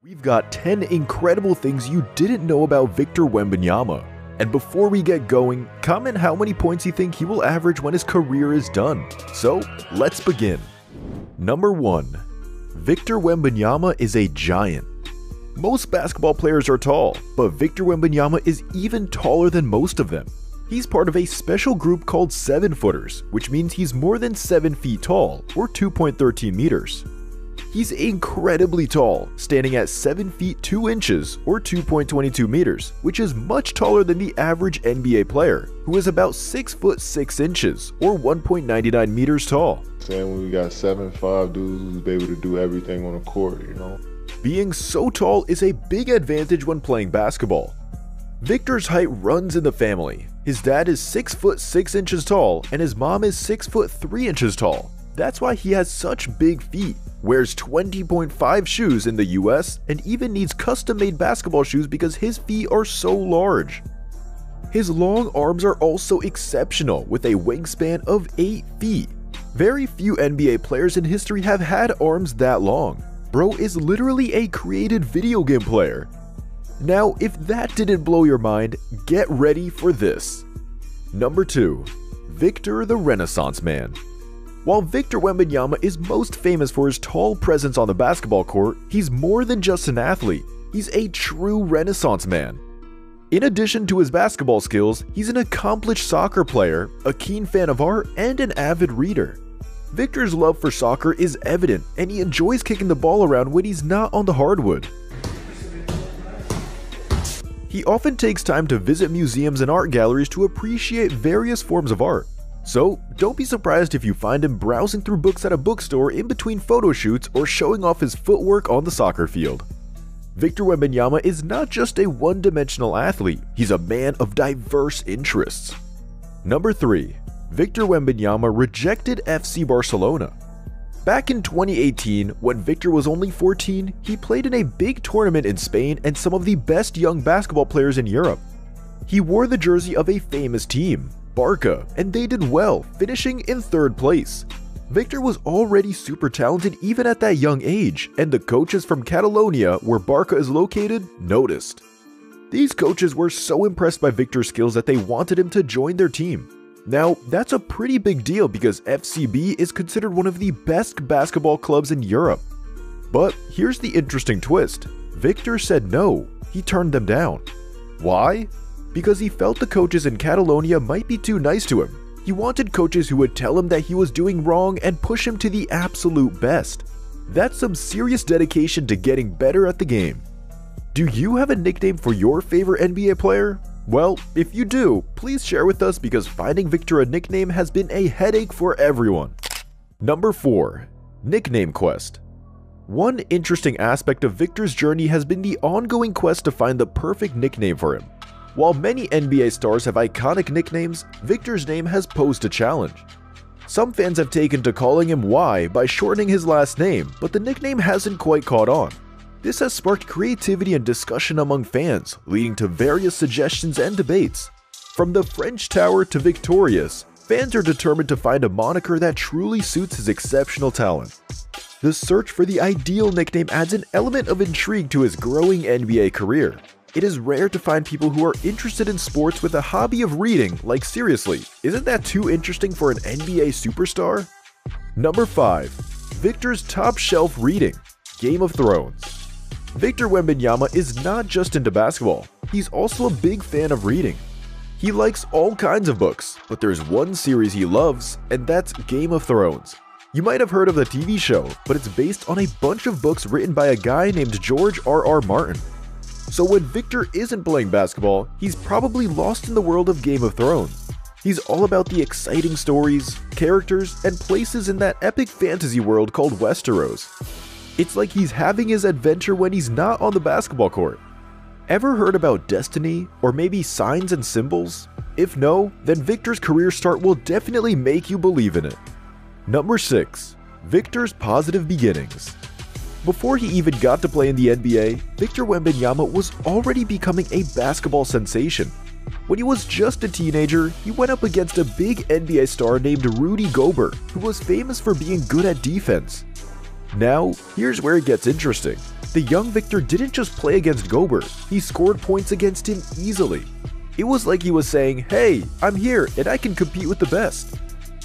We've got 10 incredible things you didn't know about Victor Wembanyama. And before we get going, comment how many points you think he will average when his career is done. So, let's begin. Number 1. Victor Wembanyama is a giant. Most basketball players are tall, but Victor Wembanyama is even taller than most of them. He's part of a special group called 7-footers, which means he's more than 7 feet tall, or 2.13 meters. He's incredibly tall, standing at 7 feet 2 inches or 2.22 meters, which is much taller than the average NBA player, who is about 6 foot 6 inches or 1.99 meters tall. Saying when we got 7'5" dudes who's able to do everything on the court, you know. Being so tall is a big advantage when playing basketball. Victor's height runs in the family. His dad is 6 foot 6 inches tall and his mom is 6 foot 3 inches tall. That's why he has such big feet, wears 20.5 shoes in the US, and even needs custom-made basketball shoes because his feet are so large. His long arms are also exceptional, with a wingspan of 8 feet. Very few NBA players in history have had arms that long. Bro is literally a created video game player. Now, if that didn't blow your mind, get ready for this. Number 2. Victor the Renaissance Man. While Victor Wembanyama is most famous for his tall presence on the basketball court, he's more than just an athlete. He's a true Renaissance man. In addition to his basketball skills, he's an accomplished soccer player, a keen fan of art, and an avid reader. Victor's love for soccer is evident, and he enjoys kicking the ball around when he's not on the hardwood. He often takes time to visit museums and art galleries to appreciate various forms of art. So, don't be surprised if you find him browsing through books at a bookstore in between photo shoots or showing off his footwork on the soccer field. Victor Wembanyama is not just a one-dimensional athlete, he's a man of diverse interests. Number 3. Victor Wembanyama rejected FC Barcelona. Back in 2018, when Victor was only 14, he played in a big tournament in Spain and some of the best young basketball players in Europe. He wore the jersey of a famous team, Barca, and they did well, finishing in 3rd place. Victor was already super talented even at that young age, and the coaches from Catalonia, where Barca is located, noticed. These coaches were so impressed by Victor's skills that they wanted him to join their team. Now, that's a pretty big deal because FCB is considered one of the best basketball clubs in Europe. But here's the interesting twist. Victor said no, he turned them down. Why? Because he felt the coaches in Catalonia might be too nice to him. He wanted coaches who would tell him that he was doing wrong and push him to the absolute best. That's some serious dedication to getting better at the game. Do you have a nickname for your favorite NBA player? Well, if you do, please share with us because finding Victor a nickname has been a headache for everyone. Number 4. Nickname quest. One interesting aspect of Victor's journey has been the ongoing quest to find the perfect nickname for him. While many NBA stars have iconic nicknames, Victor's name has posed a challenge. Some fans have taken to calling him Y by shortening his last name, but the nickname hasn't quite caught on. This has sparked creativity and discussion among fans, leading to various suggestions and debates. From the French Tower to Victorious, fans are determined to find a moniker that truly suits his exceptional talent. The search for the ideal nickname adds an element of intrigue to his growing NBA career. It is rare to find people who are interested in sports with a hobby of reading, like seriously, isn't that too interesting for an NBA superstar? Number 5. Victor's top shelf reading, Game of Thrones. Victor Wembanyama is not just into basketball, he's also a big fan of reading. He likes all kinds of books, but there's one series he loves, and that's Game of Thrones. You might have heard of the TV show, but it's based on a bunch of books written by a guy named George R.R. Martin. So when Victor isn't playing basketball, he's probably lost in the world of Game of Thrones. He's all about the exciting stories, characters, and places in that epic fantasy world called Westeros. It's like he's having his adventure when he's not on the basketball court. Ever heard about destiny, or maybe signs and symbols? If no, then Victor's career start will definitely make you believe in it. Number 6. Victor's positive beginnings. Before he even got to play in the NBA, Victor Wembanyama was already becoming a basketball sensation. When he was just a teenager, he went up against a big NBA star named Rudy Gobert, who was famous for being good at defense. Now, here's where it gets interesting. The young Victor didn't just play against Gobert, he scored points against him easily. It was like he was saying, hey, I'm here and I can compete with the best.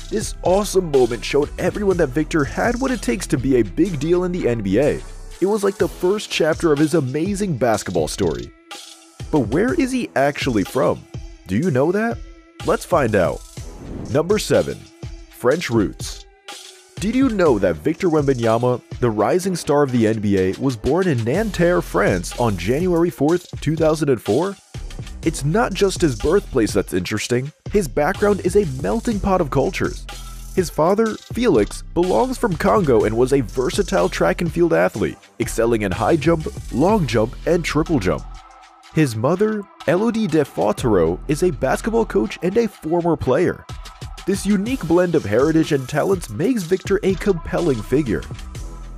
This awesome moment showed everyone that Victor had what it takes to be a big deal in the NBA. It was like the first chapter of his amazing basketball story. But where is he actually from? Do you know that? Let's find out. Number 7. French roots. Did you know that Victor Wembanyama, the rising star of the NBA, was born in Nanterre, France on January 4th, 2004? It's not just his birthplace that's interesting, his background is a melting pot of cultures. His father, Felix, belongs from Congo and was a versatile track and field athlete, excelling in high jump, long jump, and triple jump. His mother, Elodie De Fautero, is a basketball coach and a former player. This unique blend of heritage and talents makes Victor a compelling figure.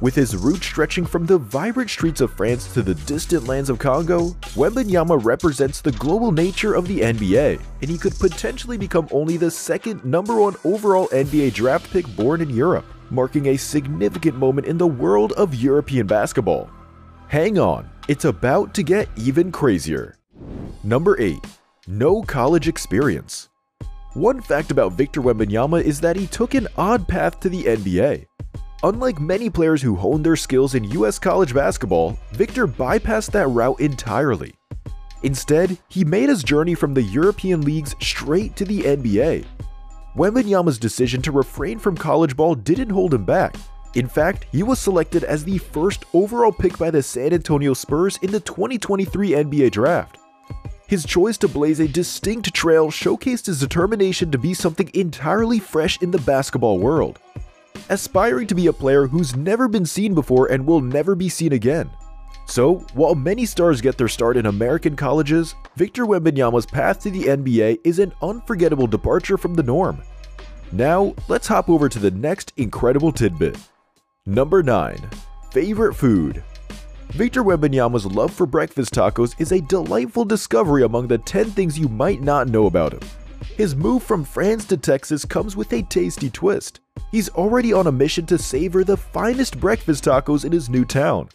With his roots stretching from the vibrant streets of France to the distant lands of Congo, Wembanyama represents the global nature of the NBA, and he could potentially become only the second #1 overall NBA draft pick born in Europe, marking a significant moment in the world of European basketball. Hang on, it's about to get even crazier. Number 8. No college experience. One fact about Victor Wembanyama is that he took an odd path to the NBA. Unlike many players who honed their skills in US college basketball, Victor bypassed that route entirely. Instead, he made his journey from the European leagues straight to the NBA. Wembanyama's decision to refrain from college ball didn't hold him back. In fact, he was selected as the first overall pick by the San Antonio Spurs in the 2023 NBA draft. His choice to blaze a distinct trail showcased his determination to be something entirely fresh in the basketball world, aspiring to be a player who's never been seen before and will never be seen again. So, while many stars get their start in American colleges, Victor Wembanyama's path to the NBA is an unforgettable departure from the norm. Now, let's hop over to the next incredible tidbit. Number 9. Favorite food. Victor Wembanyama's love for breakfast tacos is a delightful discovery among the 10 things you might not know about him. His move from France to Texas comes with a tasty twist. He's already on a mission to savor the finest breakfast tacos in his new town.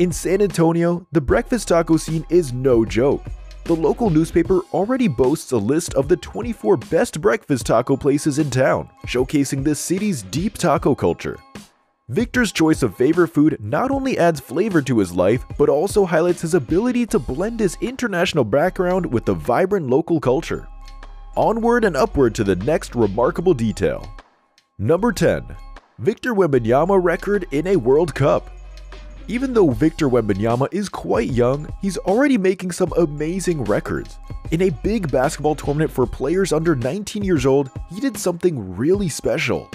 In San Antonio, the breakfast taco scene is no joke. The local newspaper already boasts a list of the 24 best breakfast taco places in town, showcasing the city's deep taco culture. Victor's choice of favorite food not only adds flavor to his life, but also highlights his ability to blend his international background with the vibrant local culture. Onward and upward to the next remarkable detail. Number 10. Victor Wembanyama record in a World Cup. Even though Victor Wembanyama is quite young, he's already making some amazing records. In a big basketball tournament for players under 19 years old, he did something really special.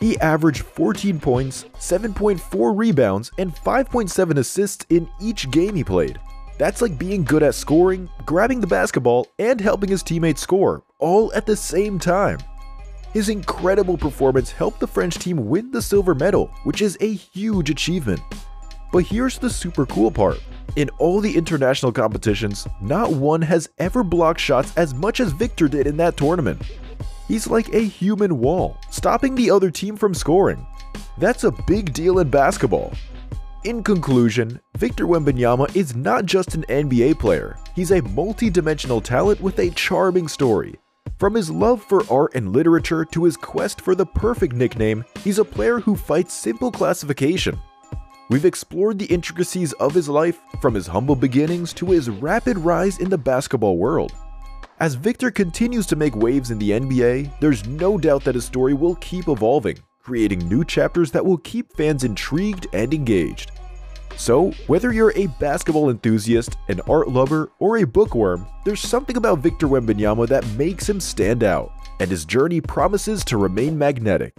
He averaged 14 points, 7.4 rebounds, and 5.7 assists in each game he played. That's like being good at scoring, grabbing the basketball, and helping his teammates score, all at the same time. His incredible performance helped the French team win the silver medal, which is a huge achievement. But here's the super cool part. In all the international competitions, not one has ever blocked shots as much as Victor did in that tournament. He's like a human wall, stopping the other team from scoring. That's a big deal in basketball. In conclusion, Victor Wembanyama is not just an NBA player. He's a multi-dimensional talent with a charming story. From his love for art and literature to his quest for the perfect nickname, he's a player who fights simple classification. We've explored the intricacies of his life, from his humble beginnings to his rapid rise in the basketball world. As Victor continues to make waves in the NBA, there's no doubt that his story will keep evolving, creating new chapters that will keep fans intrigued and engaged. So, whether you're a basketball enthusiast, an art lover, or a bookworm, there's something about Victor Wembanyama that makes him stand out, and his journey promises to remain magnetic.